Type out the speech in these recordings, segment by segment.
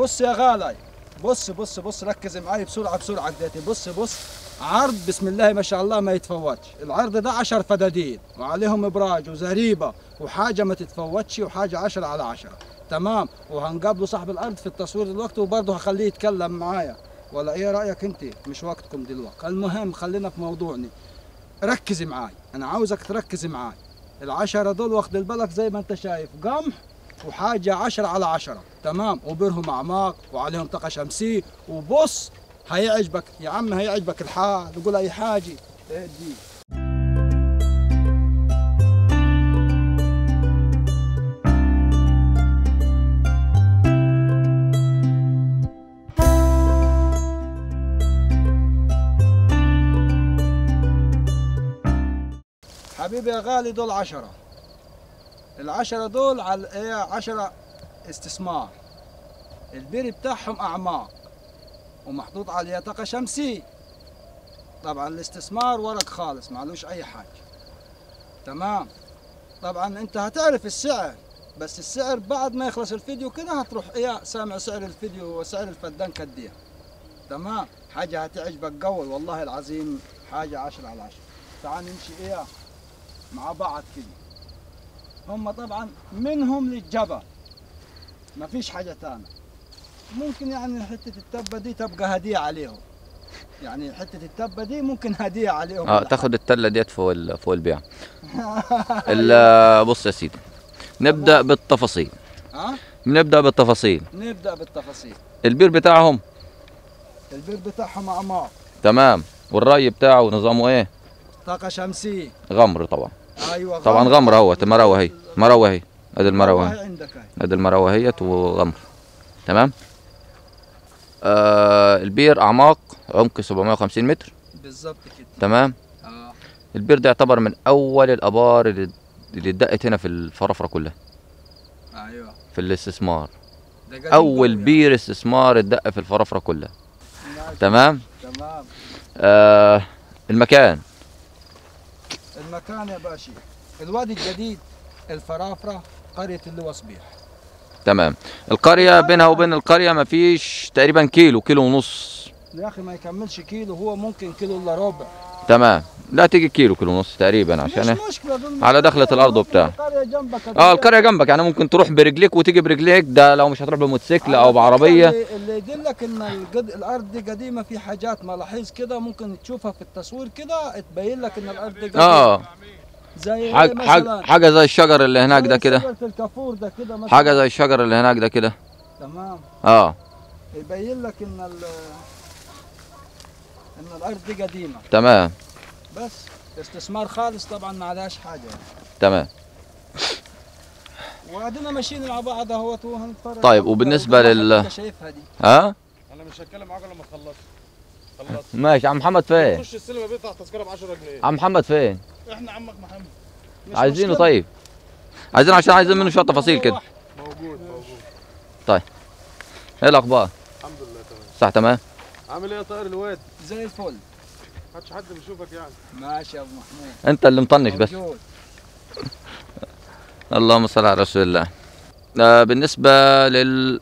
بص يا غالي، بص بص بص، ركز معايا بسرعه بسرعه ديتي. بص بص، عرض بسم الله ما شاء الله ما يتفوتش. العرض ده 10 فدادين وعليهم ابراج وزريبه وحاجه ما تتفوتش، وحاجه 10/10 تمام. وهنقابله صاحب الارض في التصوير دلوقتي، وبرضه هخليه يتكلم معايا، ولا ايه رايك انت؟ مش وقتكم دلوقتي، المهم خلينا في موضوعنا. ركزي معايا، انا عاوزك تركزي معايا. ال10 دول واخد البلك زي ما انت شايف، قمح وحاجه 10/10 تمام، وبيرهم اعماق وعليهم طاقه شمسيه. وبص هيعجبك يا عم، هيعجبك الحال، نقول اي حاجه دي. حبيبي يا غالي، دول 10. ال10 دول على ايه؟ 10 استثمار، البير بتاعهم اعماق ومحطوط عليه طاقه شمسيه. طبعا الاستثمار ورق خالص معلوش اي حاجه تمام. طبعا انت هتعرف السعر، بس السعر بعد ما يخلص الفيديو كده هتروح ايه سامع سعر الفيديو وسعر الفدان كديه تمام. حاجه هتعجبك قوي والله العظيم، حاجه 10/10. تعال نمشي ايه مع بعض كده. هم طبعا منهم للجبل، مفيش حاجه تانية. ممكن يعني حته التبه دي تبقى هديه عليهم، يعني حته التبه دي ممكن هديه عليهم. تاخد التله ديت فوق البيع. بص يا سيدي، نبدا بالتفاصيل. نبدا بالتفاصيل. البير بتاعهم اعماق تمام، والري بتاعه نظامه ايه؟ طاقه شمسيه، غمر طبعا. ايوه غمر. طبعا غمر اهوت، مروه اهي، مروه اهي، ادي المروه اهي عندك، ادي المروه اهيت وغمر تمام. البير اعماق، عمق 750 متر بالظبط كده تمام. البير ده يعتبر من اول الابار اللي اتدقت هنا في الفرافره كلها. ايوه في الاستثمار، اول بير استثمار اتدق في الفرافره كلها تمام. المكان يا باشا، الوادي الجديد، الفرافره، قريه اللي هو صبيح تمام. القريه بينها وبين القريه مفيش تقريبا كيلو ونص يا اخي، ما يكملش كيلو، هو ممكن كيلو الا ربع تمام. لا تيجي كيلو ونص تقريبا، عشان على دخله الارض وبتاع. القريه جنبك، القريه جنبك، يعني ممكن تروح برجليك وتيجي برجليك، ده لو مش هتروح بموتوسيكل او بعربيه. اللي يدلك ان الارض دي قديمه، في حاجات ملاحظ كده ممكن تشوفها في التصوير كده تبين لك ان الارض دي قديمه. زي حاجه زي الشجر اللي هناك ده كده، شجره الكافور ده كده مثلا، حاجه زي الشجر اللي هناك ده كده تمام. يبين لك ان الارض دي قديمه تمام، بس استثمار خالص طبعا، ما عليهاش حاجه يعني. تمام. وقعدنا ماشيين مع بعض اهوت وهنتفرج. طيب وبالنسبه انت شايفها دي؟ انا مش هتكلم معاك لما خلصت. ماشي. عم محمد فين؟ تخش السينما بيدفع تذكره ب 10 جنيه. عم محمد فين؟ احنا عمك محمد عايزينه. طيب عايزين، عشان عايزين منه شويه تفاصيل كده. موجود. طيب ايه الاخبار؟ الحمد لله تمام. صح تمام. عامل ايه يا طائر الوادي؟ زي الفل. محدش حد بيشوفك يعني. ماشي يا ابو محمود، انت اللي مطنش بس. اللهم صل على رسول الله. بالنسبه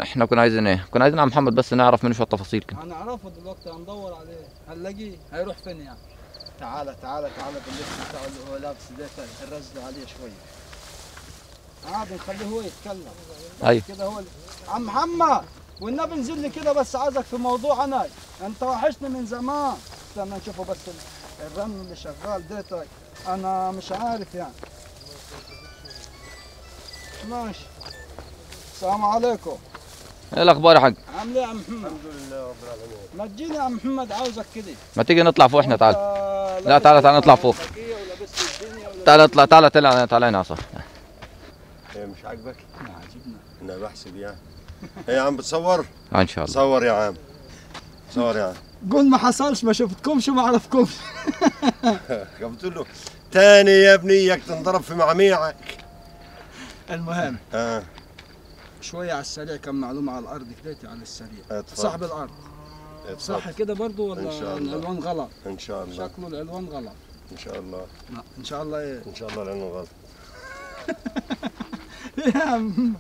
احنا كنا عايزين ايه؟ كنا عايزين عم محمد بس نعرف منه شويه تفاصيل كده. هنعرفه دلوقتي، هندور عليه، هنلاقيه. هيروح فين يعني؟ تعالى تعالى تعالى باللبس بتاعه اللي هو لابس ده، الرزل عليه شويه. عادي نخليه هو يتكلم. ايوه كده هو عم محمد، والنبي انزل لي كده، بس عايزك في موضوع. انت وحشني من زمان. لما نشوفه بس الرمل اللي شغال ده، انا مش عارف يعني. ماشي. السلام عليكم. ايه الاخبار يا حاج؟ عامل ايه يا عم محمد؟ الحمد لله رب العالمين. ما تجيني يا عم محمد، عاوزك كده. ما تيجي نطلع فوق احنا، تعال. لا تعال تعال نطلع فوق. تعال اطلع، تعال تعال تعال هنا. صح. ايه مش عاجبك؟ ما عاجبنا. انا بحسب يعني. ايه يا عم بتصور؟ ان شاء الله. صور يا عم. صور يا عم. قول ما حصلش، ما شفتكمش وما اعرفكمش. قلت له تاني يا ابنيك تنضرب في معميعك. المهم شويه على السريع، كم معلومه على الارض كده على السريع. صاحب الارض صح كده برضه ولا العنوان غلط؟ ان شاء الله شكله العنوان غلط. ان شاء الله. لا ان شاء الله. ايه ان شاء الله العنوان غلط؟ يا عم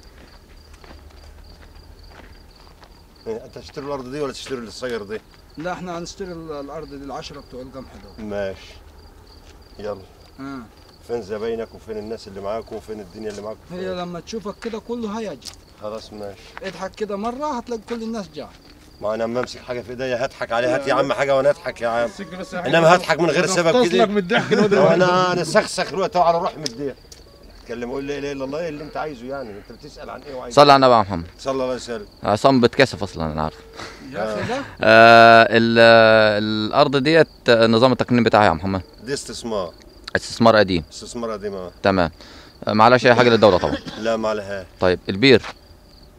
انت تشتري الارض دي ولا تشتري الصير دي؟ لا احنا هنشتري الارض دي، العشرة بتوع الجمح دول. ماشي يلا. فين زباينك وفين الناس اللي معاك وفين الدنيا اللي معاك؟ هي لما تشوفك كده كله هيجي. خلاص ماشي. اضحك كده مره هتلاقي كل الناس جايه. ما انا لما امسك حاجه في ايديا هضحك عليها. هات يا عم حاجه وانا اضحك يا عم. انما هضحك من غير سبب كده. من الضحك انا سخسخ دلوقتي على روحي من الضحك. اتكلم قول لي ايه الا الله، ايه اللي انت عايزه يعني؟ انت بتسال عن ايه وعايز؟ صلي على النبي يا محمد. صلى الله يسلمك. عصام بتكسف اصلا انا عارف. يا اخي ده الارض ديت نظام التقنين بتاعها يا محمد. دي استثمار قديم. استثمار قديم اه. تمام. ما عليهاش اي حاجه للدوله طبعا. لا ما عليهاش. طيب البير.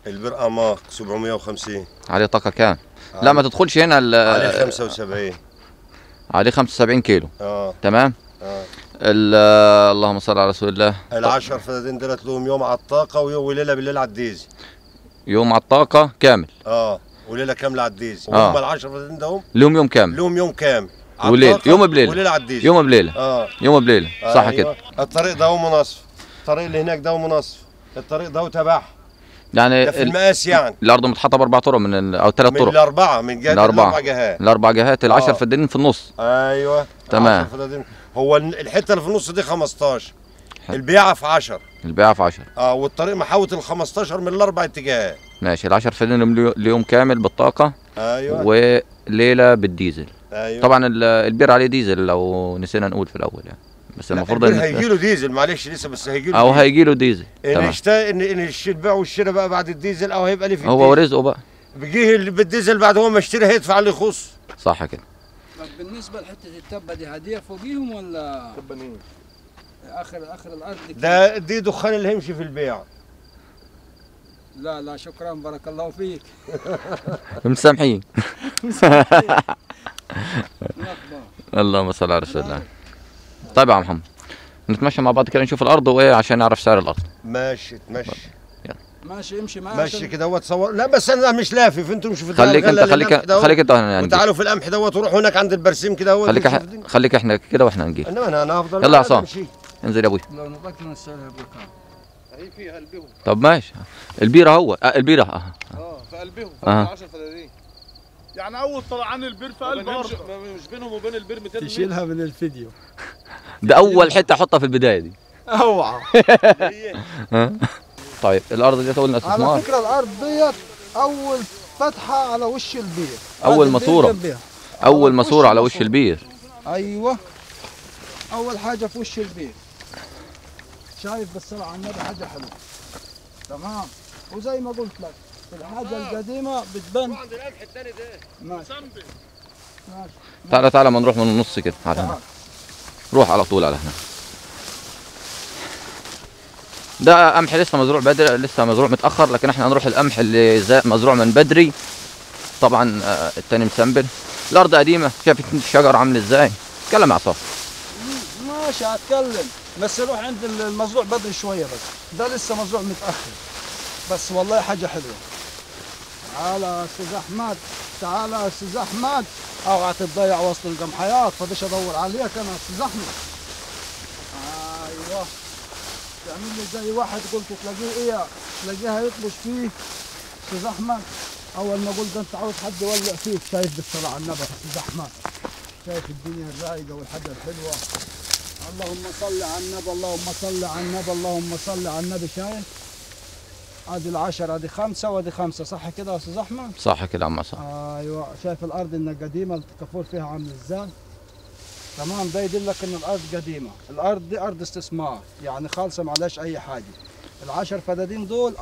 البير اماق 750. عليه طاقه كام؟ لا ما تدخلش هنا. عليه 75. عليه 75 كيلو. اه تمام. اه اللهم صل على رسول الله. ال10 فدادين دولت لهم يوم على الطاقه وليله بالليل على الديزي. يوم على الطاقه كامل. اه وليله كامله على الديزي. هم ال10 فدادين دهم لهم يوم كامل. لهم يوم كامل. وليل يوم بليله. وليله على الديزي. يوم بليله. يوم بليله صح كده. الطريق ده ومنصف. الطريق اللي هناك ده ومنصف. الطريق ده وتبعها. يعني ده في المقاس يعني الارض متحطه باربع طرق من او ثلاث طرق. من الاربعه من جهه الاربع جهات. الاربع جهات ال10 فدادين في النص. ايوه تمام. هو الحته اللي في النص دي 15. البيعه في 10. البيعه في 10. والطريق محاوط ال 15 من الاربع اتجاهات. ماشي. ال10 فدادين ليوم كامل بالطاقه. ايوه. وليله بالديزل. أيوة. طبعا البير عليه ديزل لو نسينا نقول في الاول يعني، بس المفروض ان هيجي له ديزل معلش لسه، بس هيجي له او هيجي له ديزل. ان البيع والشراء بقى بعد الديزل، او هيبقى ليه في الديزل هو ورزقه بقى. بيجيه اللي بالديزل بعد هو ما اشتري هيدفع اللي يخص. صح كده. طب بالنسبه لحته التبه دي هديه فوقيهم ولا تبانين؟ اخر الارض ده دي دخان اللي هيمشي في البيع. لا لا شكرا بارك الله فيك. مسامحين. اللهم صل على رسول الله. طيب يا محمد نتمشى مع بعض كده نشوف الارض وايه عشان نعرف سعر الارض. ماشي اتمشي. ماشي امشي معايا. ماشي كده هو تصور. لا بس انا مش لافف انتوا مش في الدنيا. خليك انت هنا يعني. وتعالوا في القمح دوت وروحوا هناك عند البرسيم كده هو. خليك احنا كده واحنا هنجيب. انا هفضل. يلا يا عصام انزل يا ابويا. لو نضجت من السعر هيبقى كام؟ هي فيها قلبهم. طب ماشي. البيره اهو. البيره في قلبهم. 10 فدادين يعني اول طلعان البير في قلب ارض مش بينهم وبين البير 200 متر. تشيلها من الفيديو ده اول حته احطها في البدايه دي. اوعى. طيب الارض ديت اول استثمار. على فكره الارض ديت اول فتحه على وش البير. اول ماسوره. اول ماسوره على وش البير. ايوه اول حاجه في وش البير. شايف بس على النبي حاجه حلوه. تمام. وزي ما قلت لك الحاجة القديمة بتبان. عند القمح التاني ده. ماشي. تعالى تعالى ما نروح من النص كده على هنا. روح على طول على هنا. ده قمح لسه مزروع بدري، لسه مزروع متأخر، لكن احنا هنروح القمح اللي مزروع من بدري. طبعا التاني مسنبل. الأرض قديمة، شايف الشجر عامل ازاي؟ اتكلم يا عصام. ماشي هتكلم، بس روح عند المزروع بدري شوية بس. ده لسه مزروع متأخر. بس والله حاجة حلوة. تعالى يا أستاذ أحمد، تعالى يا أستاذ أحمد، أوعى تضيع وسط الجمحيات، فديش أدور عليك أنا يا أستاذ أحمد. أيوه. تعمل لي زي واحد قلت تلاقيه إيه؟ تلاقيه هيطلش فيه. أستاذ أحمد، أول ما قلت أنت عاوز حد يولع فيك، شايف بالصلاة على النبي يا أستاذ أحمد. شايف الدنيا الرايقة والحاجة الحلوة. اللهم صل على النبي، اللهم صل على النبي، اللهم صل على النبي، شايف؟ ادي 10 ادي 5 وادي 5 صح كده يا استاذ احمد؟ صح كده يا عم عصام. ايوه شايف الارض انها قديمه الكافور فيها عامل ازاي؟ تمام. ده يدلك ان الارض قديمه، الارض دي ارض استثمار يعني خالصه ما عليهاش اي حاجه. ال10 فدادين دول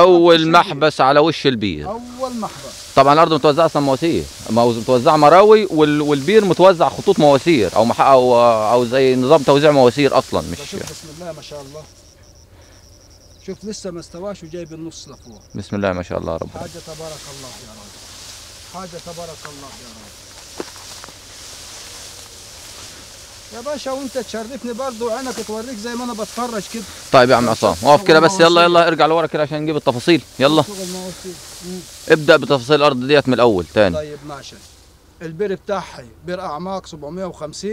اول محبس على وش البير. اول محبس. طبعا الارض متوزعه اصلا مواسير، متوزعه مراوي والبير متوزع خطوط مواسير او زي نظام توزيع مواسير اصلا مش. بسم الله ما شاء الله. شوف لسه ما استواش وجايب النص لفوق. بسم الله ما شاء الله يا رب. حاجه تبارك الله يا رب. حاجه تبارك الله يا رب. يا باشا وانت تشرفني برضه وعينك توريك زي ما انا بتفرج كده. طيب يا عم عصام اقف كده بس. يلا ارجع لورا كده عشان نجيب التفاصيل. يلا ابدا بتفاصيل الارض ديت من الاول تاني. طيب ماشي. البير بتاعها بير اعماق 750،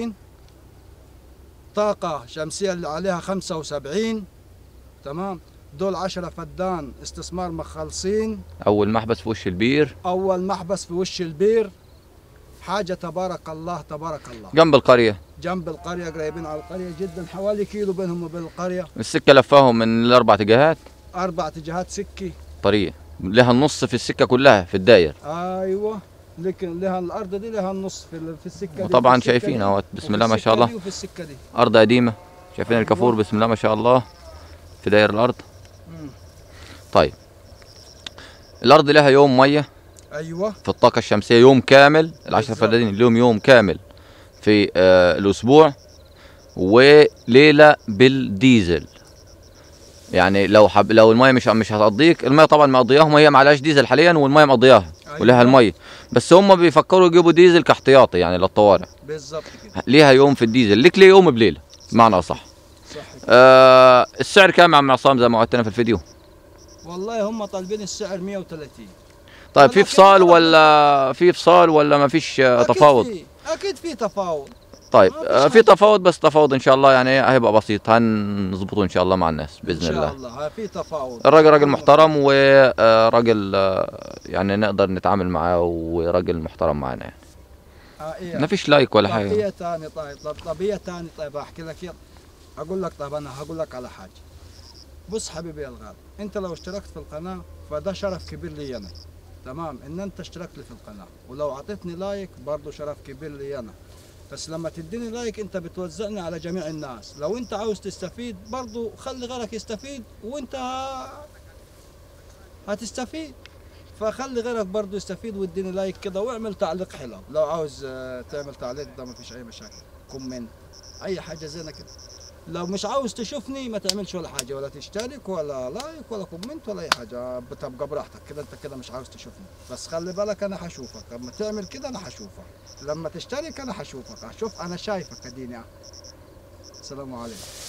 طاقه شمسيه اللي عليها 75. تمام. دول 10 فدان استثمار مخلصين. اول محبس في وش البير، اول محبس في وش البير، حاجه تبارك الله تبارك الله. جنب القريه، جنب القريه، قريبين على القريه جدا، حوالي كيلو بينهم وبين القريه. السكه لفاهم من الاربع اتجاهات، اربع اتجاهات سكه، طريق لها النص في السكه كلها في الداير. ايوه، لكن لها الارض دي لها النص في السكه. وطبعا شايفين اهوت، بسم الله ما شاء الله، وفي السكه دي ارض قديمه، شايفين الكافور بسم الله ما شاء الله في داير الارض. طيب الارض لها يوم ميه، ايوه، في الطاقه الشمسيه يوم كامل، ال10 فدادين لهم يوم كامل في الاسبوع، وليله بالديزل. يعني لو الميه مش هتقضيك، الميه طبعا مقضياهم، هي ما عليهاش ديزل حاليا والميه مقضياها، أيوة، ولها الميه، بس هم بيفكروا يجيبوا ديزل كاحتياطي يعني للطوارئ. بالظبط كده، ليها يوم في الديزل، ليك ليه يوم بليله، بمعنى اصح. السعر كام يا عم عصام زي ما قلتنا في الفيديو؟ والله هم طالبين السعر 130. طيب في فصال ولا ما فيش تفاوض؟ اكيد في تفاوض. طيب في تفاوض، بس تفاوض ان شاء الله يعني هيبقى بسيط، هنظبطه ان شاء الله مع الناس باذن الله. ان شاء الله في تفاوض. الراجل راجل محترم، وراجل يعني نقدر نتعامل معاه، وراجل محترم معانا يعني. ما فيش لايك ولا حاجه. طبيعيه ثاني. طيب طبيعيه ثاني. طيب احكي لك، يلا اقول لك. طيب انا هقول لك على حاجه. بص حبيبي يا الغالي، انت لو اشتركت في القناه فده شرف كبير لي انا، تمام، ان انت اشتركت لي في القناه، ولو عطيتني لايك برضه شرف كبير لي انا. بس لما تديني لايك انت بتوزعني على جميع الناس. لو انت عاوز تستفيد برضه خلي غيرك يستفيد، وانت هتستفيد، فخلي غيرك برضه يستفيد، واديني لايك كده، واعمل تعليق حلو. لو عاوز تعمل تعليق ده مفيش اي مشاكل، كومنت اي حاجه زينا كده. لو مش عاوز تشوفني ما تعملش ولا حاجه، ولا تشترك ولا لايك ولا كومنت ولا اي حاجه، بتبقى براحتك كده. انت كده مش عاوز تشوفني، بس خلي بالك انا هشوفك لما تعمل كده، انا هشوفك لما تشترك، انا هشوفك، هشوف انا شايفك اديني. السلام عليكم.